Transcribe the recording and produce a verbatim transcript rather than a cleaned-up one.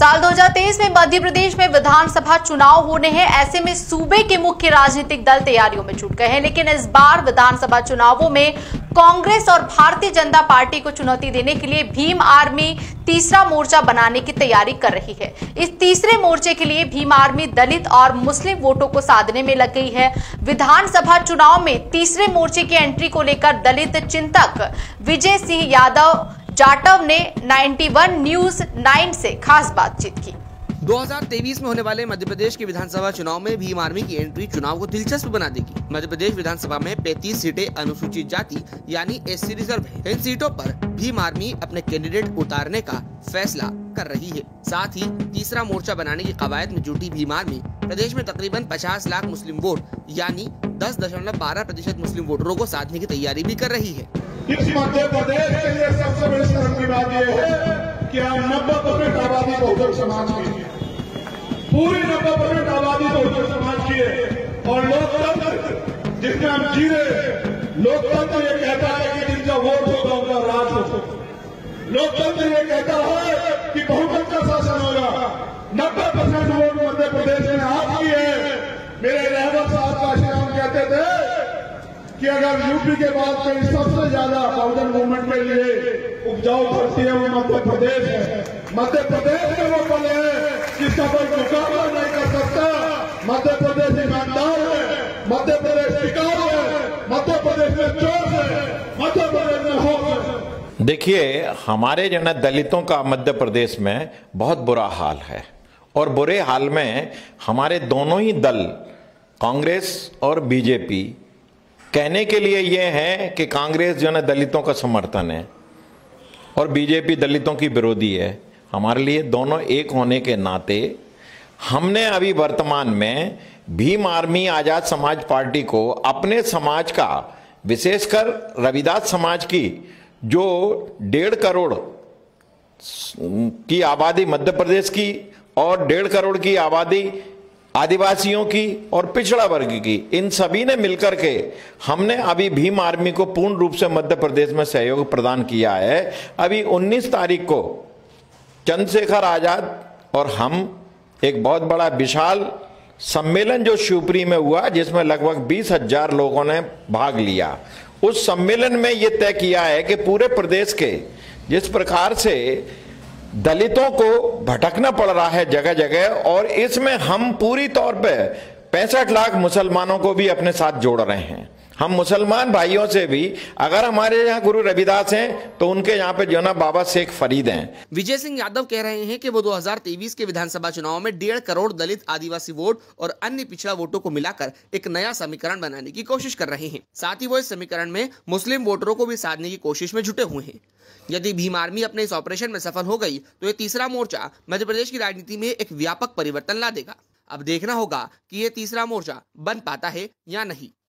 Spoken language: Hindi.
साल दो हज़ार तेईस में मध्य प्रदेश में विधानसभा चुनाव होने हैं। ऐसे में सूबे के मुख्य राजनीतिक दल तैयारियों में जुट गए हैं, लेकिन इस बार विधानसभा चुनावों में कांग्रेस और भारतीय जनता पार्टी को चुनौती देने के लिए भीम आर्मी तीसरा मोर्चा बनाने की तैयारी कर रही है। इस तीसरे मोर्चे के लिए भीम आर्मी दलित और मुस्लिम वोटों को साधने में लग गई है। विधानसभा चुनाव में तीसरे मोर्चे की एंट्री को लेकर दलित चिंतक विजय सिंह यादव जाटव ने इक्यानवे न्यूज नाइन से खास बातचीत की। दो हज़ार तेईस में होने वाले मध्य प्रदेश के विधानसभा चुनाव में भीम आर्मी की एंट्री चुनाव को दिलचस्प बना देगी। मध्य प्रदेश विधानसभा में पैंतीस सीटें अनुसूचित जाति यानी एससी रिजर्व है। इन सीटों पर भीम आर्मी अपने कैंडिडेट उतारने का फैसला कर रही है। साथ ही तीसरा मोर्चा बनाने की कवायद में जुटी भीम आर्मी प्रदेश में तकरीबन पचास लाख मुस्लिम वोट यानी दस दशमलव बारह प्रतिशत मुस्लिम वोटरों को साधने की तैयारी भी कर रही है। इस मध्य प्रदेश के लिए सबसे बड़ी शर्म की बात यह है कि आप नब्बे परसेंट आबादी बहुजन समाज की है, पूरी नब्बे परसेंट आबादी बहुजन समाज की है और लोकतंत्र जिसमें हम जी रहे, लोकतंत्र ये कहता है कि जिनका वोट होगा उनका राज होगा। लोकतंत्र ये कहता है कि बहुमत का शासन होगा। नब्बे परसेंट वोट मध्य प्रदेश में आपकी है। मेरे रहबर साहब काशीराम कहते थे कि अगर यूपी के बाद कहीं सबसे ज्यादा बहुजन मूवमेंट के लिए उपजाऊ धरती है वो मध्य प्रदेश है। मध्य प्रदेश में वो पल है जिसका कोई मुकाबला नहीं कर सकता। मध्य प्रदेश ईमानदार है, मध्य प्रदेश टिकाऊ है, मध्य प्रदेश में चोर है, मध्य प्रदेश में होप है। देखिए, हमारे जना दलितों का मध्य प्रदेश में बहुत बुरा हाल है और बुरे हाल में हमारे दोनों ही दल कांग्रेस और बीजेपी कहने के लिए यह है कि कांग्रेस जो है दलितों का समर्थन है और बीजेपी दलितों की विरोधी है। हमारे लिए दोनों एक होने के नाते हमने अभी वर्तमान में भीम आर्मी आज़ाद समाज पार्टी को अपने समाज का, विशेषकर रविदास समाज की जो डेढ़ करोड़ की आबादी मध्य प्रदेश की और डेढ़ करोड़ की आबादी आदिवासियों की और पिछड़ा वर्ग की, इन सभी ने मिलकर के हमने अभी भीम आर्मी को पूर्ण रूप से मध्य प्रदेश में सहयोग प्रदान किया है। अभी उन्नीस तारीख को चंद्रशेखर आजाद और हम एक बहुत बड़ा विशाल सम्मेलन जो शिवपुरी में हुआ जिसमें लगभग बीस हजार लोगों ने भाग लिया, उस सम्मेलन में ये तय किया है कि पूरे प्रदेश के जिस प्रकार से दलितों को भटकना पड़ रहा है जगह जगह, और इसमें हम पूरी तौर पे पैंसठ लाख मुसलमानों को भी अपने साथ जोड़ रहे हैं। हम मुसलमान भाइयों से भी, अगर हमारे यहाँ गुरु रविदास हैं तो उनके यहाँ पे जो ना बाबा शेख फरीद हैं। विजय सिंह यादव कह रहे हैं कि वो दो हज़ार तेईस के विधानसभा चुनाव में डेढ़ करोड़ दलित आदिवासी वोट और अन्य पिछड़ा वोटों को मिलाकर एक नया समीकरण बनाने की कोशिश कर रहे हैं। साथ ही वो इस समीकरण में मुस्लिम वोटरों को भी साधने की कोशिश में जुटे हुए हैं। यदि भीम आर्मी अपने इस ऑपरेशन में सफल हो गई तो ये तीसरा मोर्चा मध्य प्रदेश की राजनीति में एक व्यापक परिवर्तन ला देगा। अब देखना होगा कि ये तीसरा मोर्चा बन पाता है या नहीं।